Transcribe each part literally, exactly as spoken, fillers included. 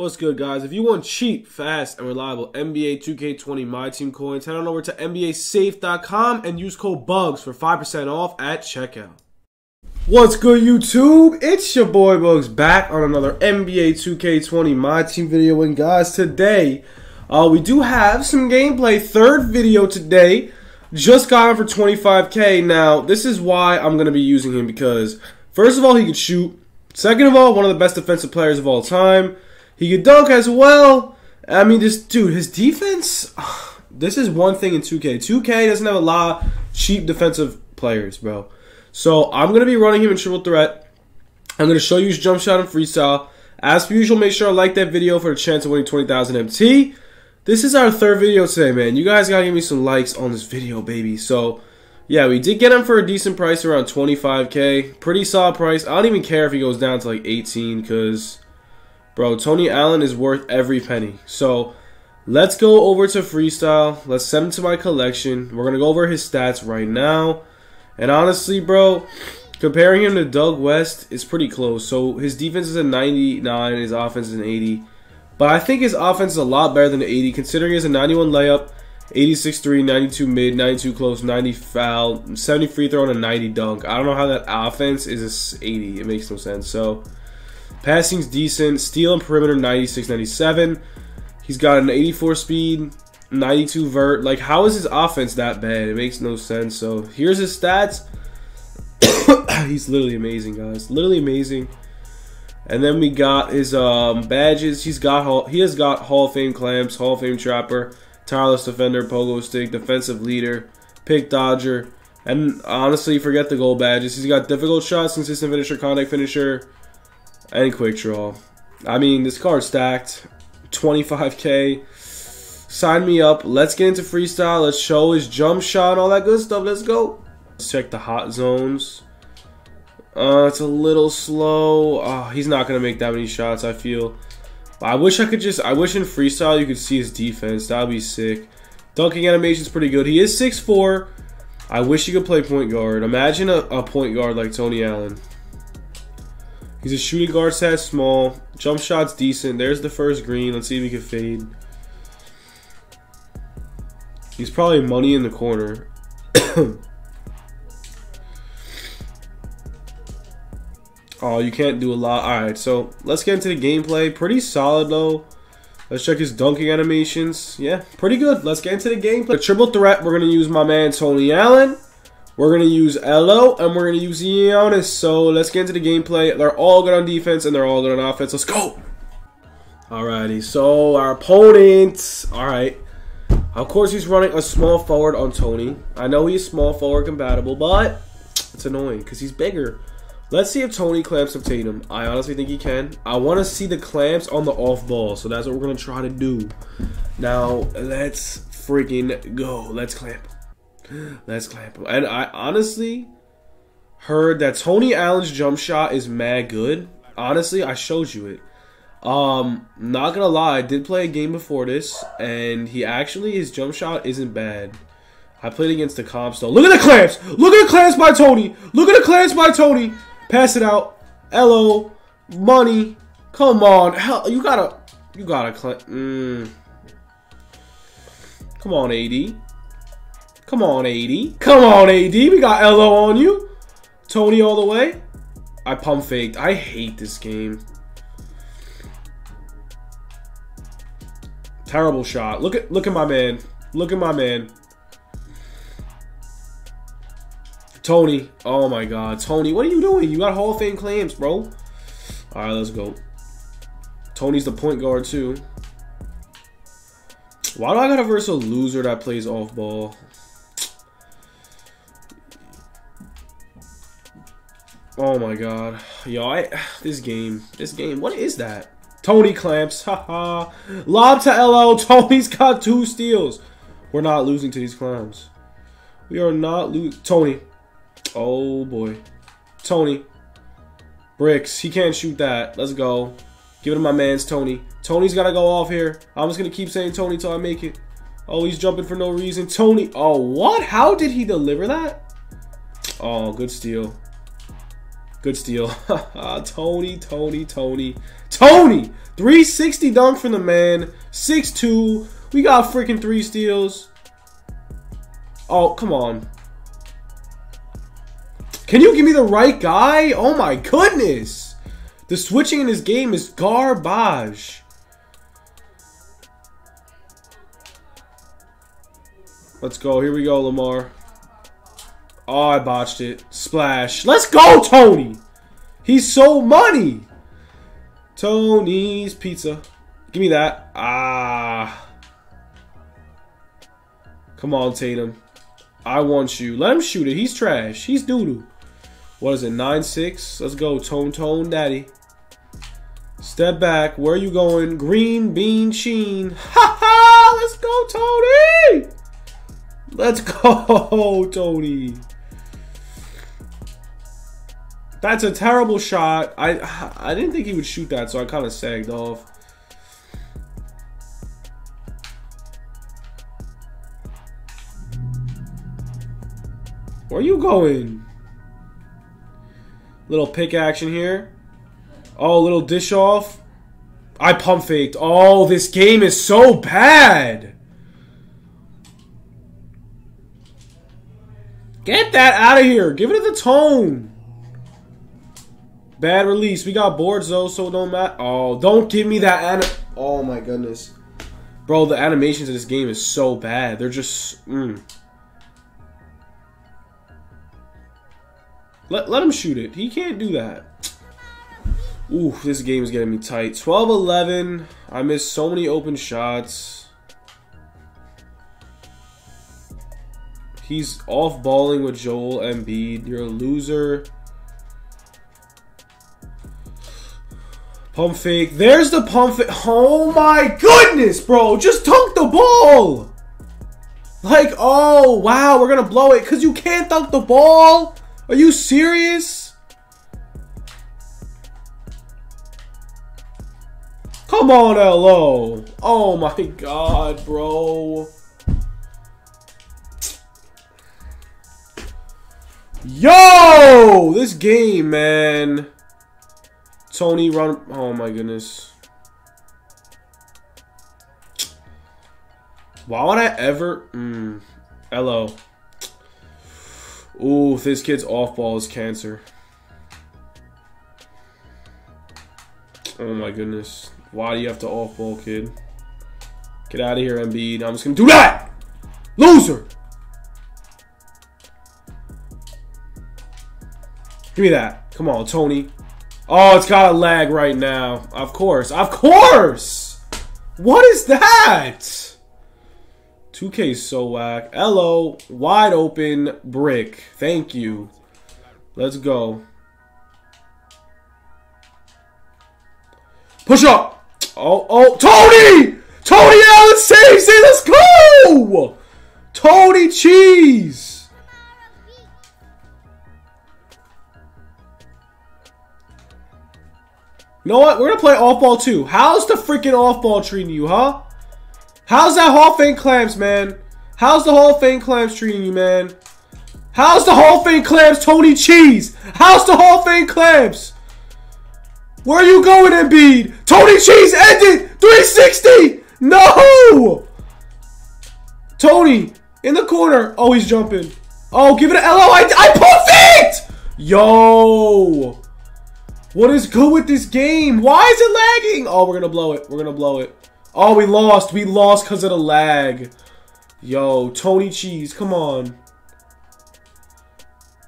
What's good, guys? If you want cheap, fast, and reliable N B A two K twenty My Team coins, head on over to N B A safe dot com and use code BUGS for five percent off at checkout. What's good, YouTube? It's your boy Bugs back on another N B A two K twenty My Team video. And guys, today uh, we do have some gameplay. Third video today. Just got him for twenty-five K. Now, this is why I'm going to be using him because, first of all, he could shoot. Second of all, one of the best defensive players of all time. He could dunk as well. I mean, this dude, his defense, this is one thing in two K. two K doesn't have a lot of cheap defensive players, bro. So I'm going to be running him in triple threat. I'm going to show you his jump shot and freestyle. As per usual, make sure to like that video for a chance of winning twenty thousand M T. This is our third video today, man. You guys got to give me some likes on this video, baby. So, yeah, we did get him for a decent price, around twenty-five K. Pretty solid price. I don't even care if he goes down to like eighteen because, bro, Tony Allen is worth every penny. So let's go over to freestyle. Let's send him to my collection. We're going to go over his stats right now. And honestly, bro, comparing him to Doug West is pretty close. So his defense is a ninety-nine. His offense is an eighty. But I think his offense is a lot better than the eighty, considering he has a ninety-one layup, eighty-six three, ninety-two mid, ninety-two close, ninety foul, seventy free throw, and a ninety dunk. I don't know how that offense is a eighty. It makes no sense. So passing's decent. Steal and perimeter, ninety-six, ninety-seven. He's got an eighty-four speed, ninety-two vert. Like, how is his offense that bad? It makes no sense. So here's his stats. He's literally amazing, guys. Literally amazing. And then we got his um, badges. He's got he has got Hall of Fame clamps, Hall of Fame trapper, tireless defender, pogo stick, defensive leader, pick dodger, and honestly, forget the gold badges. He's got difficult shots, consistent finisher, contact finisher, and quick draw. I mean, this card's stacked. twenty-five K. Sign me up. Let's get into freestyle. Let's show his jump shot, all that good stuff. Let's go. Let's check the hot zones. Uh, it's a little slow. Oh, he's not gonna make that many shots, I feel. I wish I could just. I wish in freestyle you could see his defense. That would be sick. Dunking animation's pretty good. He is six four. I wish he could play point guard. Imagine a, a point guard like Tony Allen. He's a shooting guard, stat small. Jump shot's decent. There's the first green. Let's see if he can fade. He's probably money in the corner. Oh, you can't do a lot. Alright, so let's get into the gameplay. Pretty solid, though. Let's check his dunking animations. Yeah, pretty good. Let's get into the gameplay. The triple threat, we're going to use my man Tony Allen. We're going to use Elo, and we're going to use Giannis. So let's get into the gameplay. They're all good on defense, and they're all good on offense. Let's go! Alrighty, so our opponents. Alright. Of course, he's running a small forward on Tony. I know he's small forward compatible, but it's annoying because he's bigger. Let's see if Tony clamps up Tatum. I honestly think he can. I want to see the clamps on the off ball, so that's what we're going to try to do. Now, let's freaking go. Let's clamp. Let's clamp him. And I honestly heard that Tony Allen's jump shot is mad good. Honestly, I showed you it. Um, not going to lie, I did play a game before this, and he actually, his jump shot isn't bad. I played against the comps, though. Look at the clamps! Look at the clamps by Tony! Look at the clamps by Tony! Pass it out. Elo. Money. Come on. Hell, you gotta. You gotta. Mm. Come on, A D. Come on, A D. Come on, A D. We got Elo on you. Tony all the way. I pump faked. I hate this game. Terrible shot. Look at. Look at my man. Look at my man. Tony, oh my god, Tony, what are you doing? You got Hall of Fame claims, bro. Alright, let's go. Tony's the point guard, too. Why do I gotta verse a loser that plays off ball? Oh my god. Yo, I, this game, this game, what is that? Tony clamps, haha. Lob to Elo, Tony's got two steals. We're not losing to these clowns. We are not losing. Tony. Oh boy, Tony bricks. He can't shoot that. Let's go. Give it to my man's Tony. Tony's gotta go off here. I'm just gonna keep saying Tony till I make it. Oh, he's jumping for no reason. Tony. Oh, what? How did he deliver that? Oh, good steal. Good steal. Tony, Tony, Tony, Tony! three sixty dunk from the man. six two. We got freaking three steals. Oh, come on. Can you give me the right guy? Oh my goodness. The switching in this game is garbage. Let's go. Here we go, Lamar. Oh, I botched it. Splash. Let's go, Tony. He's so money. Tony's pizza. Give me that. Ah. Come on, Tatum. I want you. Let him shoot it. He's trash. He's doo-doo. What is it? nine six. Let's go, Tone Tone Daddy. Step back. Where are you going? Green Bean Sheen. Ha ha! Let's go, Tony! Let's go, Tony. That's a terrible shot. I I didn't think he would shoot that, so I kind of sagged off. Where are you going? Little pick action here. Oh, little dish off. I pump faked. Oh, this game is so bad. Get that out of here. Give it to the Tone. Bad release. We got boards, though, so it don't matter. Oh, don't give me that anim... Oh, my goodness. Bro, the animations of this game is so bad. They're just... Mm. Let, let him shoot it. He can't do that. Ooh, this game is getting me tight. twelve eleven. I missed so many open shots. He's off-balling with Joel Embiid. You're a loser. Pump fake. There's the pump fake. Oh my goodness, bro. Just dunk the ball. Like, oh, wow. We're going to blow it because you can't dunk the ball. Are you serious? Come on, L O. Oh my God, bro. Yo, this game, man. Tony, run. Oh, my goodness. Why would I ever? Mm. Hello. Ooh, this kid's off ball is cancer. Oh, my goodness. Why do you have to off ball, kid? Get out of here, Embiid. I'm just going to do that. Loser. Give me that. Come on, Tony. Oh, it's got a lag right now. Of course. Of course! What is that? two K is so whack. Hello. Wide open brick. Thank you. Let's go. Push up! Oh, oh. Tony! Tony Allen saves it! Let's go! Tony Cheese! You know what? We're going to play off-ball, too. How's the freaking off-ball treating you, huh? How's that Hall of Fame Clams, man? How's the Hall of Fame Clams treating you, man? How's the Hall of Fame Clams, Tony Cheese? How's the Hall of Fame Clams? Where are you going, Embiid? Tony Cheese ended! three sixty! No! Tony, in the corner. Oh, he's jumping. Oh, give it an L O. I, I pulled it! Yo! What is good with this game? Why is it lagging? Oh, we're going to blow it. We're going to blow it. Oh, we lost. We lost because of the lag. Yo, Tony Cheese, come on.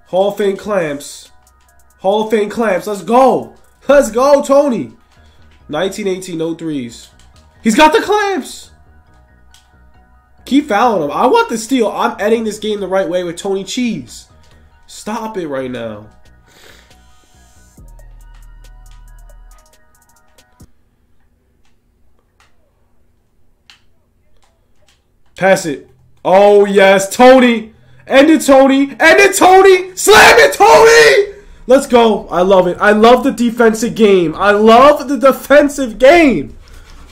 Hall of Fame Clamps. Hall of Fame Clamps. Let's go. Let's go, Tony. nineteen eighteen, no threes. He's got the clamps. Keep fouling him. I want the steal. I'm editing this game the right way with Tony Cheese. Stop it right now. Pass it. Oh, yes. Tony. End it, Tony. End it, Tony. Slam it, Tony. Let's go. I love it. I love the defensive game. I love the defensive game.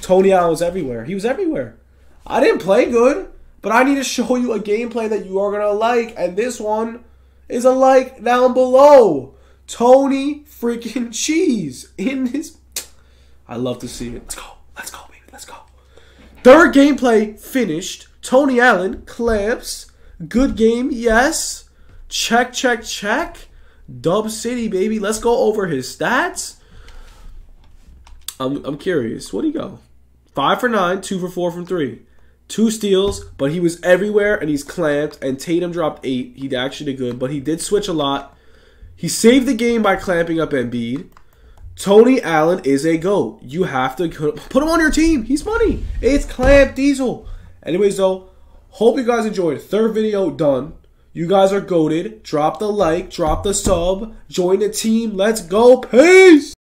Tony Allen was everywhere. He was everywhere. I didn't play good, but I need to show you a gameplay that you are going to like, and this one is a like down below. Tony freaking cheese in his. I love to see it. Let's go. Let's go, baby. Let's go. Third gameplay finished. Tony Allen claps. Good game. Yes. Check, check, check. Dub City, baby. Let's go over his stats. I'm, I'm curious. Where'd he go? five for nine, two for four from three. Two steals, but he was everywhere, and he's clamped, and Tatum dropped eight. He actually did good, but he did switch a lot. He saved the game by clamping up Embiid. Tony Allen is a GOAT. You have to put him on your team. He's money. It's Clamp Diesel. Anyways, though, hope you guys enjoyed. Third video done. You guys are goated. Drop the like. Drop the sub. Join the team. Let's go. Peace.